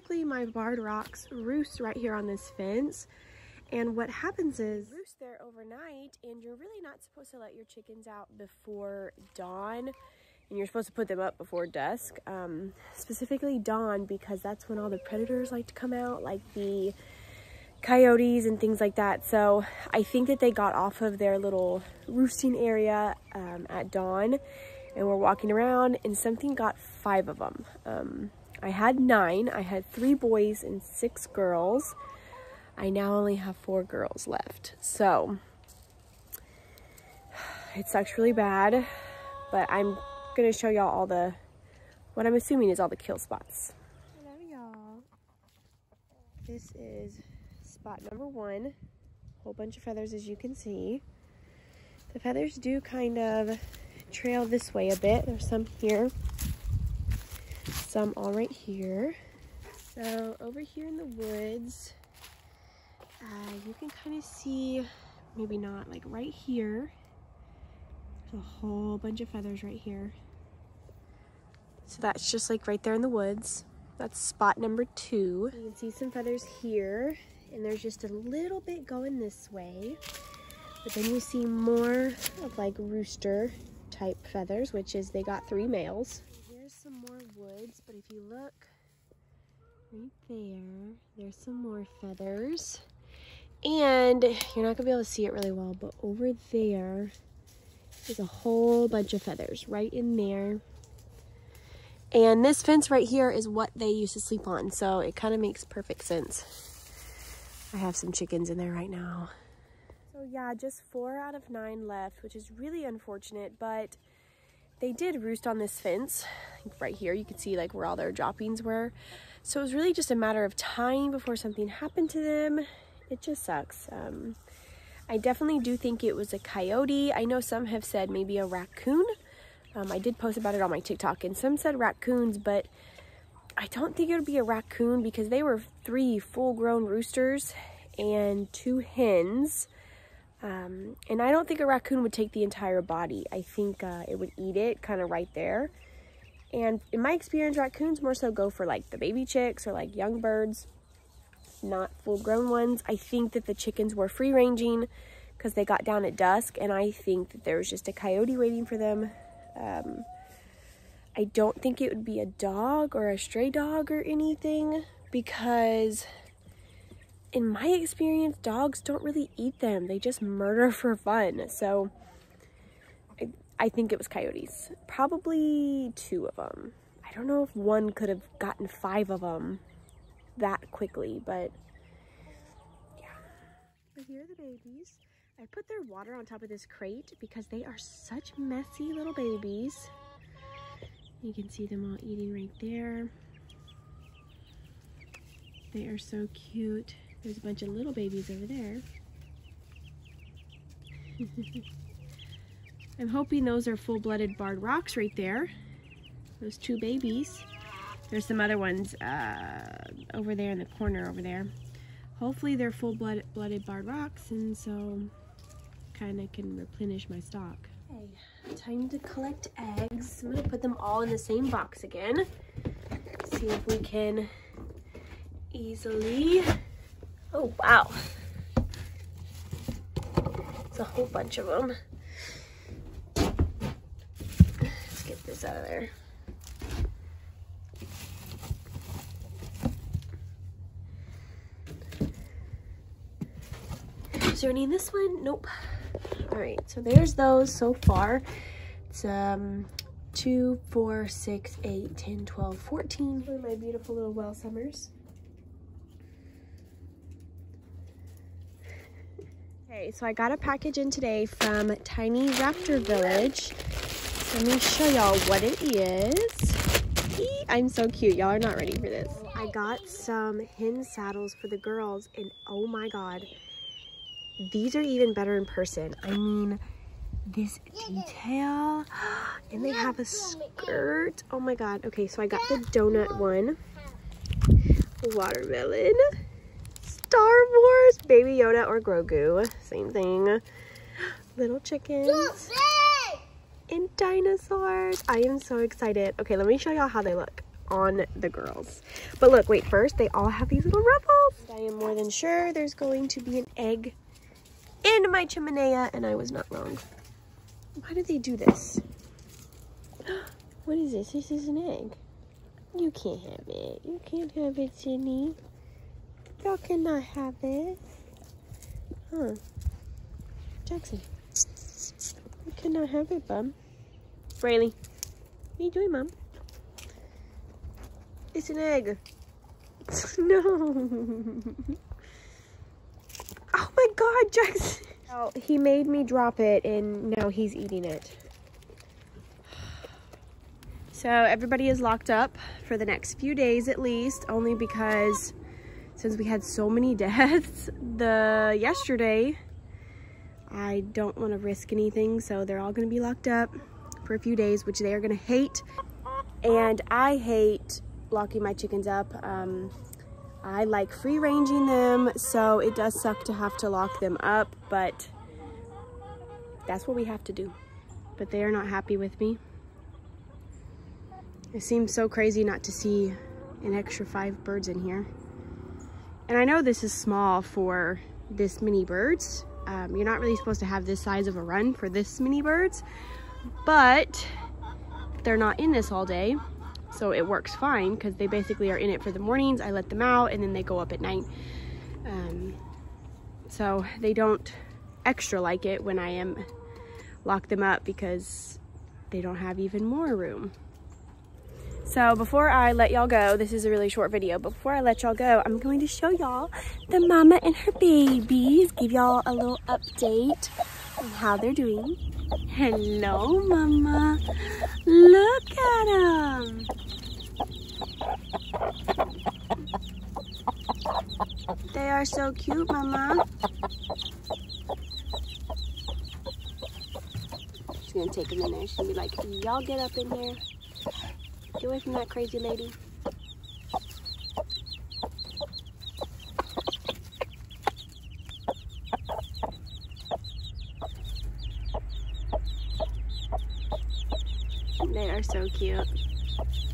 specifically my barred rocks roost right here on this fence. And what happens is roost there overnight, and you're really not supposed to let your chickens out before dawn, and you're supposed to put them up before dusk, specifically dawn, because that's when all the predators like to come out, like the coyotes and things like that. So I think that they got off of their little roosting area at dawn, and we're walking around and something got 5 of them. I had 9. I had 3 boys and 6 girls. I now only have 4 girls left, so it sucks really bad, but I'm gonna show y'all all the, what I'm assuming is all the kill spots. Hello y'all. This is spot number 1. Whole bunch of feathers, as you can see. The feathers do kind of trail this way a bit. There's some here, some all right here. So over here in the woods, you can kind of see, maybe not, like right here, there's a whole bunch of feathers right here. So that's just like right there in the woods. That's spot number 2. You can see some feathers here, and there's just a little bit going this way. But then you see more of like rooster type feathers, which is they got 3 males. Here's some more woods, but if you look right there, there's some more feathers. And you're not gonna be able to see it really well, but over there is a whole bunch of feathers right in there. And this fence right here is what they used to sleep on, so it kind of makes perfect sense. I have some chickens in there right now. So yeah, just 4 out of 9 left, which is really unfortunate, but they did roost on this fence. Like right here, you could see like where all their droppings were. So it was really just a matter of time before something happened to them. It just sucks. I definitely do think it was a coyote. I know some have said maybe a raccoon. I did post about it on my TikTok, and some said raccoons, but I don't think it would be a raccoon because they were 3 full-grown roosters and 2 hens. And I don't think a raccoon would take the entire body. I think it would eat it kind of right there. And in my experience, raccoons more so go for like the baby chicks or like young birds, not full-grown ones. I think that the chickens were free-ranging because they got down at dusk, and I think that there was just a coyote waiting for them. I don't think it would be a dog or a stray dog or anything, because in my experience, dogs don't really eat them. They just murder for fun. So I think it was coyotes. Probably 2 of them. I don't know if one could have gotten 5 of them that quickly, but yeah. But here are the babies. I put their water on top of this crate because they are such messy little babies. You can see them all eating right there. They are so cute. There's a bunch of little babies over there. I'm hoping those are full-blooded barred rocks right there. Those 2 babies. There's some other ones over there in the corner over there. Hopefully they're full-blooded barred rocks, and so kinda can replenish my stock. Okay, time to collect eggs. I'm gonna put them all in the same box again. See if we can easily, oh wow. It's a whole bunch of them. Let's get this out of there. Is there any in this one? Nope. All right, so there's those so far. It's 2, 4, 6, 8, 10, 12, 14. Those are my beautiful little well summers. Okay, so I got a package in today from Tiny Raptor Village. Let me show y'all what it is. Eee, I'm so cute. Y'all are not ready for this. I got some hen saddles for the girls, and oh my god. These are even better in person. I mean, this detail, and they have a skirt. Oh my god. Okay, so I got the donut one, watermelon, Star Wars, Baby Yoda or Grogu, same thing, little chickens, and dinosaurs. I am so excited. Okay, let me show y'all how they look. on the girls. But look, wait, first, they all have these little ruffles. I am more than sure there's going to be an egg in my chimenea, and I was not wrong. Why do they do this? What is this? This is an egg. You can't have it. You can't have it, Sydney. Y'all cannot have it. Huh. Jackson. You cannot have it, bub. Braylee. What are you doing, Mom? It's an egg. No. Oh my God, Jackson. Oh, he made me drop it and now he's eating it. So everybody is locked up for the next few days at least, only because since we had so many deaths yesterday, I don't want to risk anything, so they're all going to be locked up for a few days, which they are going to hate. And I hate locking my chickens up. I like free ranging them, so it does suck to have to lock them up, but that's what we have to do. But they are not happy with me. It seems so crazy not to see an extra 5 birds in here. And I know this is small for this many birds. You're not really supposed to have this size of a run for this many birds, but they're not in this all day, so it works fine because they basically are in it for the mornings. I let them out and then they go up at night. So they don't extra like it when I am lock them up because they don't have even more room. So before I let y'all go, this is a really short video, but before I let y'all go, I'm going to show y'all the mama and her babies, give y'all a little update on how they're doing. Hello, mama. Look at them. They are so cute, mama. She's gonna take them in there. She's gonna be like, y'all get up in here. Get away from that crazy lady. They are so cute.